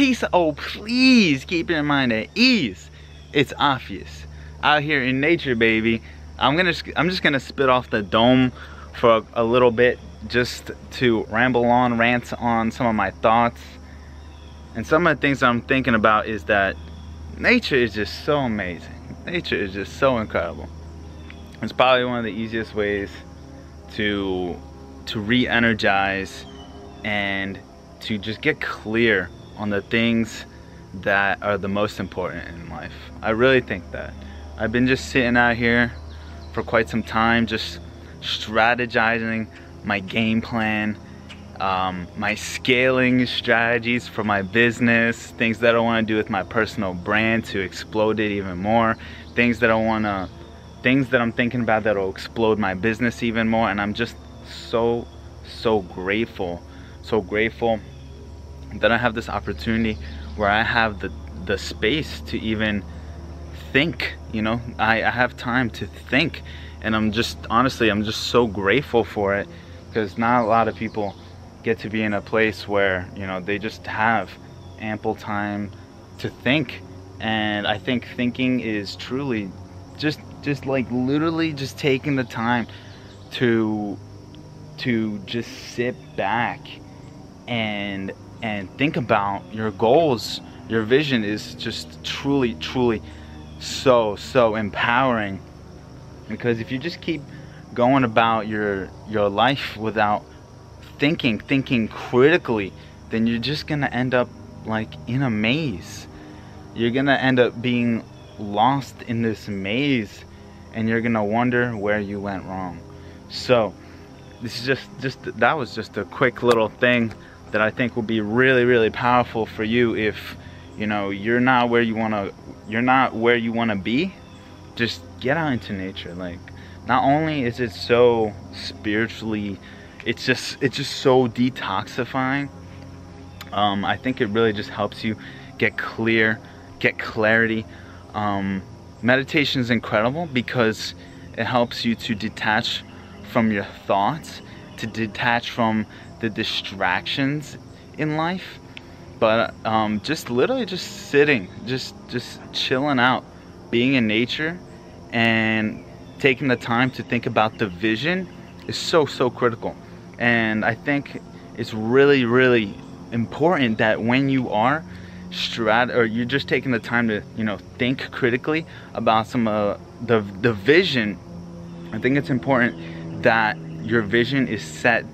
piece of, oh please keep in mind that ease, it's obvious. Out here in nature, baby. I'm just gonna spit off the dome for a little bit, just to ramble on, rant on some of my thoughts. And some of the things I'm thinking about is that nature is just so amazing. Nature is just so incredible. It's probably one of the easiest ways to re-energize and to just get clear on the things that are the most important in life. I really think that. I've been just sitting out here for quite some time, just strategizing my game plan, my scaling strategies for my business, things that I want to do with my personal brand to explode it even more, things that I'm thinking about that will explode my business even more. And I'm just so grateful that I have this opportunity where I have the space to even think, you know. I have time to think, and I'm just so grateful for it, because not a lot of people get to be in a place where, you know, they just have ample time to think. And I think thinking is truly just like literally just taking the time to just sit back and think about your goals. Your vision is just truly so empowering, because if you just keep going about your life without thinking critically, then you're just gonna end up like in a maze. You're gonna end up being lost in this maze, and you're gonna wonder where you went wrong. So this is that was just a quick little thing that I think will be really powerful for you. If you know you're not where you want to be, just get out into nature. Like, not only is it so spiritually, it's just so detoxifying. I think it really just helps you get clear, get clarity. Meditation is incredible because it helps you to detach from your thoughts, to detach from the distractions in life. But just literally just sitting, just chilling out, being in nature and taking the time to think about the vision is so critical. And I think it's really important that when you are you're just taking the time to, you know, think critically about some of the vision, I think it's important that your vision is set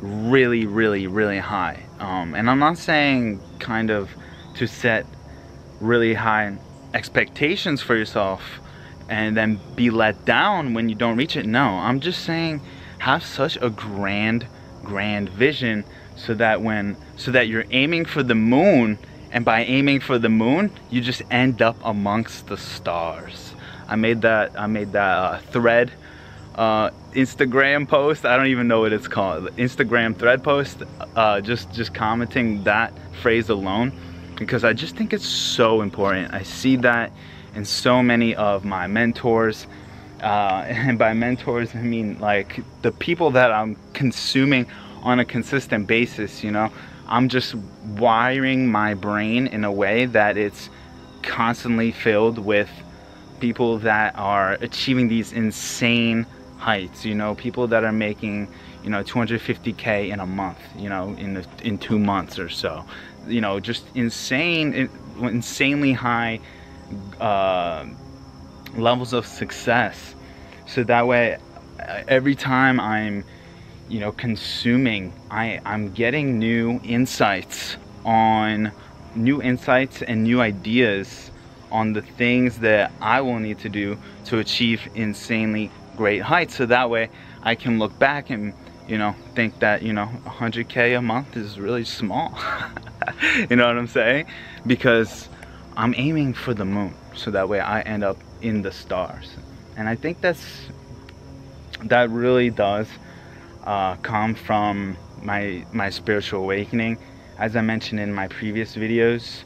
really high. And I'm not saying kind of to set really high expectations for yourself and then be let down when you don't reach it. No, I'm just saying have such a grand vision so that you're aiming for the moon, and by aiming for the moon you just end up amongst the stars. I made that thread Instagram post. I don't even know what it's called. Instagram thread post. Just commenting that phrase alone, because I just think it's so important. I see that in so many of my mentors, and by mentors I mean like the people that I'm consuming on a consistent basis. You know, I'm just wiring my brain in a way that it's constantly filled with people that are achieving these insane heights, you know, people that are making, you know, 250K in a month, you know, in 2 months or so, you know, just insanely high levels of success. So that way, every time I'm, you know, consuming, I'm getting new insights and new ideas on the things that I will need to do to achieve insanely great height. So that way I can look back and, you know, think that, you know, 100K a month is really small. You know what I'm saying? Because I'm aiming for the moon, so that way I end up in the stars. And I think that really does come from my spiritual awakening, as I mentioned in my previous videos,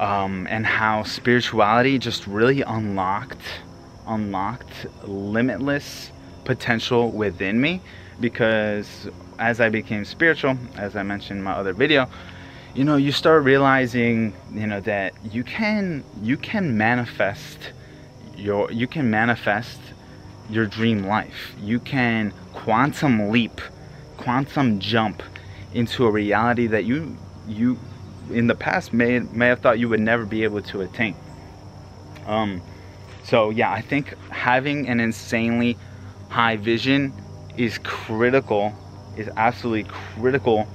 and how spirituality just really unlocked limitless potential within me. Because as I became spiritual, as I mentioned in my other video, you know, you start realizing, you know, that you can manifest your dream life. You can quantum jump into a reality that you in the past may have thought you would never be able to attain. So yeah, I think having an insanely high vision is critical, is absolutely critical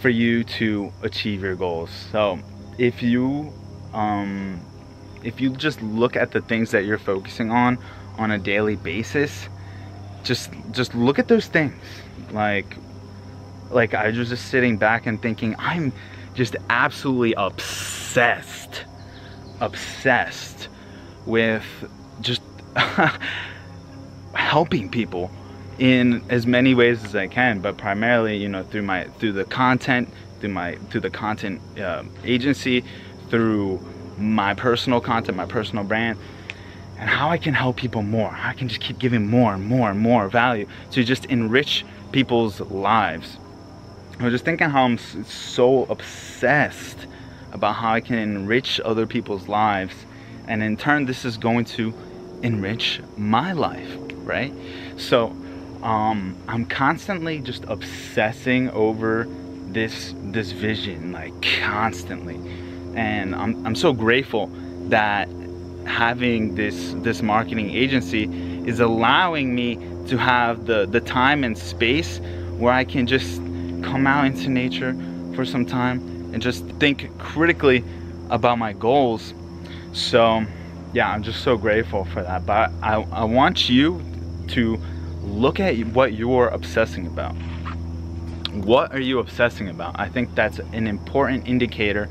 for you to achieve your goals. So if you just look at the things that you're focusing on a daily basis, just look at those things. Like I was just sitting back and thinking, I'm just absolutely obsessed with just helping people in as many ways as I can, but primarily, you know, through the content agency, through my personal content, my personal brand, and how I can help people more. How I can just keep giving more and more and more value to just enrich people's lives. I was just thinking how I'm so obsessed about how I can enrich other people's lives, and in turn, this is going to enrich my life, right? So I'm constantly just obsessing over this vision, like constantly, and I'm so grateful that having this marketing agency is allowing me to have the time and space where I can just come out into nature for some time and just think critically about my goals. So yeah, I'm just so grateful for that. But I want you to look at what you're obsessing about. What are you obsessing about? I think that's an important indicator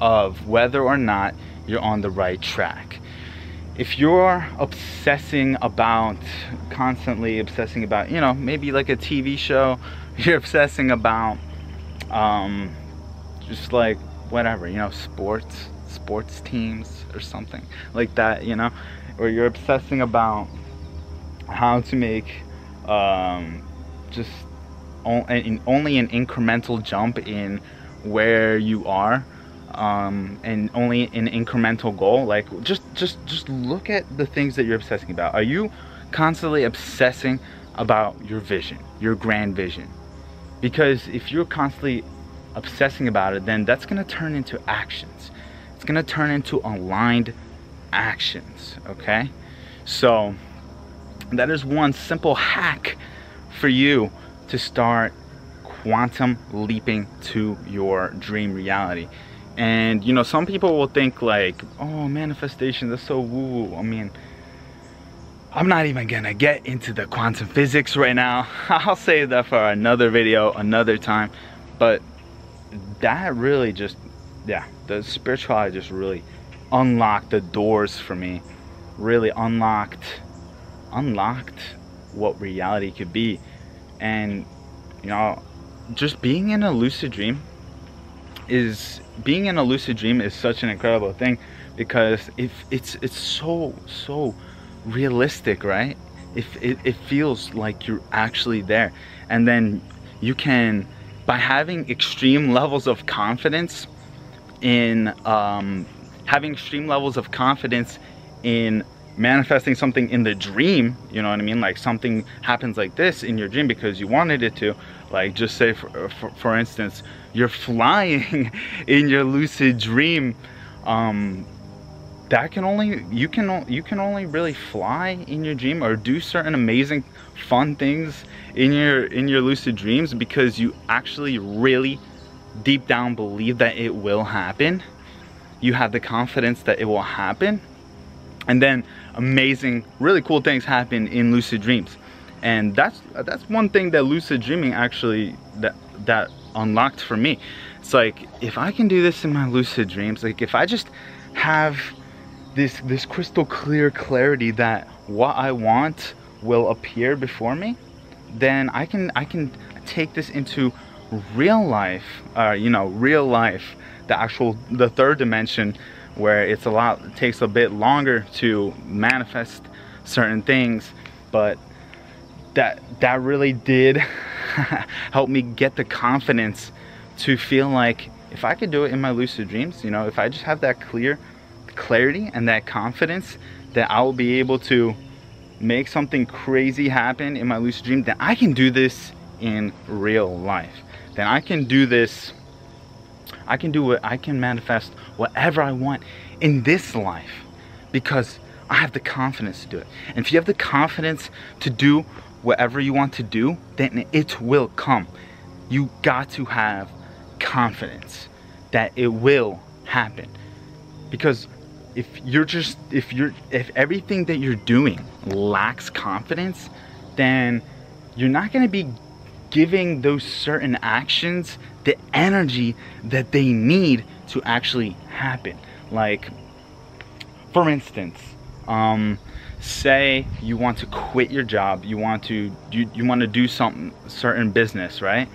of whether or not you're on the right track. If you're constantly obsessing about, you know, maybe like a TV show, you're obsessing about just like whatever, you know, sports teams or something like that, you know, or you're obsessing about how to make only an incremental jump in where you are, and only an incremental goal. Like just look at the things that you're obsessing about. Are you constantly obsessing about your vision, your grand vision? Because if you're constantly obsessing about it, then that's going to turn into actions. It's going to turn into aligned actions, okay? So that is one simple hack for you to start quantum leaping to your dream reality. And you know, some people will think like, oh, manifestation, that's so woo-woo. I mean, I'm not even gonna get into the quantum physics right now. I'll save that for another video, another time. But that really just, yeah, the spirituality just really unlocked the doors for me. Really unlocked what reality could be. And you know, just being in a lucid dream is such an incredible thing, because it's so realistic, right? It feels like you're actually there. And then you can, by having extreme levels of confidence in manifesting something in the dream, you know what I mean, like something happens like this in your dream because you wanted it to. Like, just say for instance, you're flying in your lucid dream. That can only, you can only really fly in your dream or do certain amazing fun things in your lucid dreams because you actually really deep down believe that it will happen. You have the confidence that it will happen, and then amazing, really cool things happen in lucid dreams. And that's one thing that lucid dreaming actually that unlocked for me. It's like, if I can do this in my lucid dreams, like if I just have this crystal clear clarity that what I want will appear before me, then I can take this into real life, the third dimension, where it takes a bit longer to manifest certain things. But that really did help me get the confidence to feel like if I could do it in my lucid dreams, you know, if I just have that clarity and that confidence that I will be able to make something crazy happen in my lucid dream, then I can do this in real life. Then I can do this. I can do what I can manifest whatever I want in this life because I have the confidence to do it. And if you have the confidence to do whatever you want to do, then it will come. You got to have confidence that it will happen, because if everything that you're doing lacks confidence, then you're not going to be giving those certain actions the energy that they need to actually happen. Like, for instance, say you want to quit your job, you want to do something, certain business, right?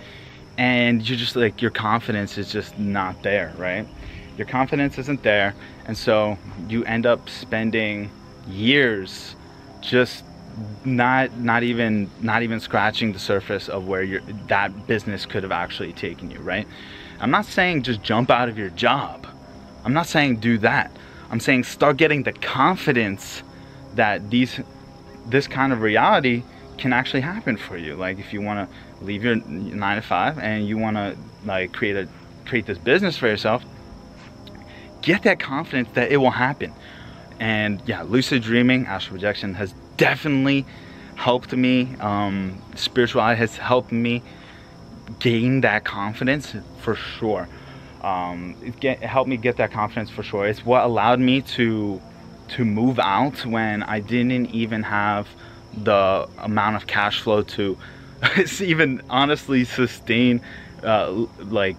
And you're just like, your confidence is just not there, right? Your confidence isn't there, and so you end up spending years just not even scratching the surface of where that business could have actually taken you, right? I'm not saying just jump out of your job. I'm not saying do that. I'm saying start getting the confidence that this kind of reality can actually happen for you. Like, if you want to leave your 9-to-5 and you want to like create this business for yourself, get that confidence that it will happen. And yeah, lucid dreaming, astral projection has definitely helped me. Spirituality has helped me gain that confidence for sure. It helped me get that confidence for sure. It's what allowed me to move out when I didn't even have the amount of cash flow to even honestly sustain like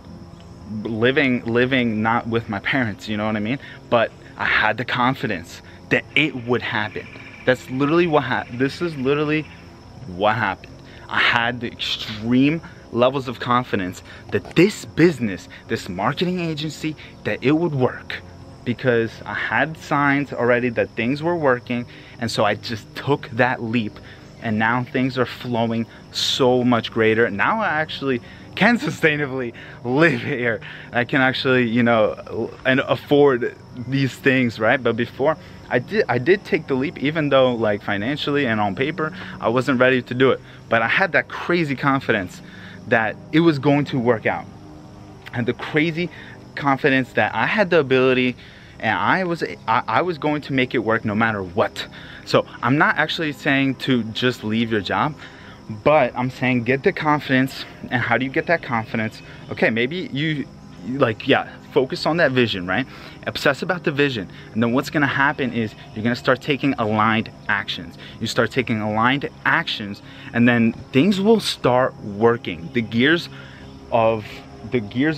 living not with my parents, you know what I mean? But I had the confidence that it would happen. That's literally what happened. This is literally what happened. I had the extreme levels of confidence that this business, this marketing agency, that it would work, because I had signs already that things were working. And so I just took that leap, and now things are flowing so much greater. Now I actually can sustainably live here. I can actually, you know, and afford these things, right? But before, I did take the leap, even though like financially and on paper I wasn't ready to do it, but I had that crazy confidence that it was going to work out, and the crazy confidence that I had the ability, and I was going to make it work no matter what. So I'm not actually saying to just leave your job, but I'm saying get the confidence. And how do you get that confidence? Okay, maybe you like, yeah, focus on that vision, right? Obsess about the vision. And then what's going to happen is you're going to start taking aligned actions. You start taking aligned actions, and then things will start working. The gears of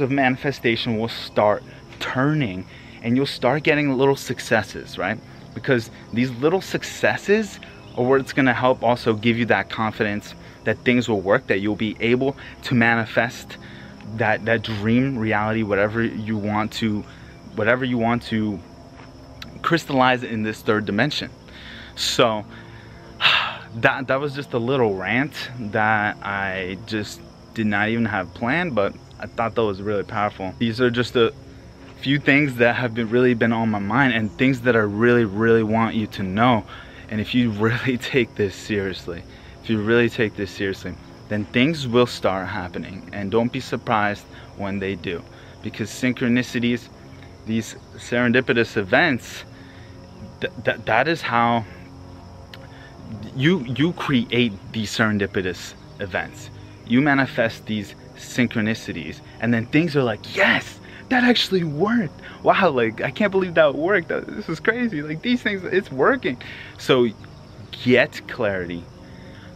manifestation will start turning, and you'll start getting little successes, right? Because these little successes are what it's going to help also give you that confidence that things will work, that you'll be able to manifest that dream reality, whatever you want to crystallize in this third dimension. So that was just a little rant that I just did not even have planned, but I thought that was really powerful. These are just a few things that have really been on my mind, and things that I really want you to know. And if you really take this seriously, then things will start happening, and don't be surprised when they do, because synchronicities, these serendipitous events, that is how you create these serendipitous events. You manifest these synchronicities, and then things are like, yes, that actually worked. Wow, like I can't believe that worked. This is crazy. Like these things, it's working. So get clarity.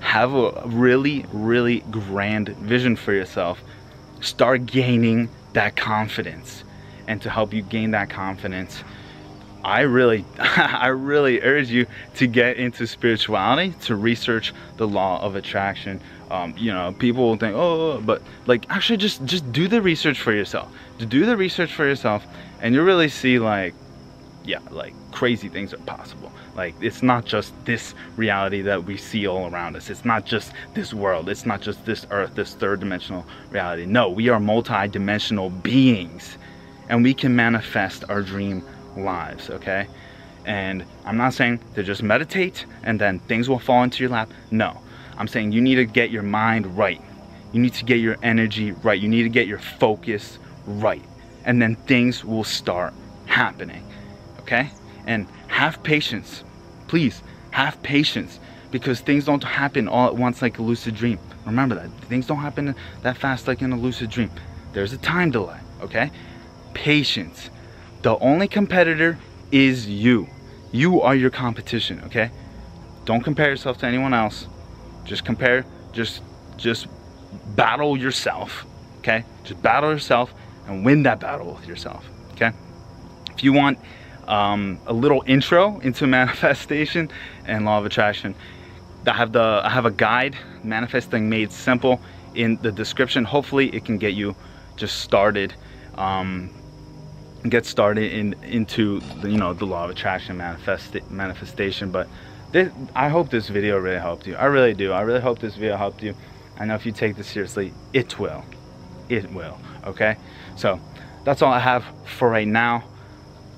Have a really grand vision for yourself. Start gaining that confidence, and to help you gain that confidence, I really urge you to get into spirituality, to research the law of attraction. You know, people will think, oh, but like actually just do the research for yourself. And you'll really see like yeah, like crazy things are possible. Like, it's not just this reality that we see all around us. It's not just this world. It's not just this earth, this third dimensional reality. No, we are multi-dimensional beings, and we can manifest our dream lives, okay? And I'm not saying to just meditate and then things will fall into your lap. No, I'm saying you need to get your mind right. You need to get your energy right. You need to get your focus right. And then things will start happening, okay? And have patience, please, have patience, because things don't happen all at once like a lucid dream. Remember that, things don't happen that fast like in a lucid dream. There's a time delay, okay? Patience. The only competitor is you. You are your competition, okay? Don't compare yourself to anyone else. Just battle yourself, okay? Just battle yourself and win that battle with yourself, okay? If you want a little intro into manifestation and law of attraction, I have a guide, Manifesting Made Simple, in the description. Hopefully it can get you just started, into the, the law of attraction, manifestation. But I hope this video really helped you. I really do. I really hope this video helped you. I know if you take this seriously, it will. It will. Okay? So that's all I have for right now.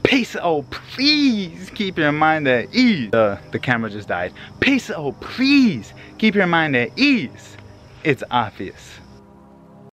Peace. Oh, please keep your mind at ease. The camera just died. Peace. Oh, please keep your mind at ease. It's Opvious.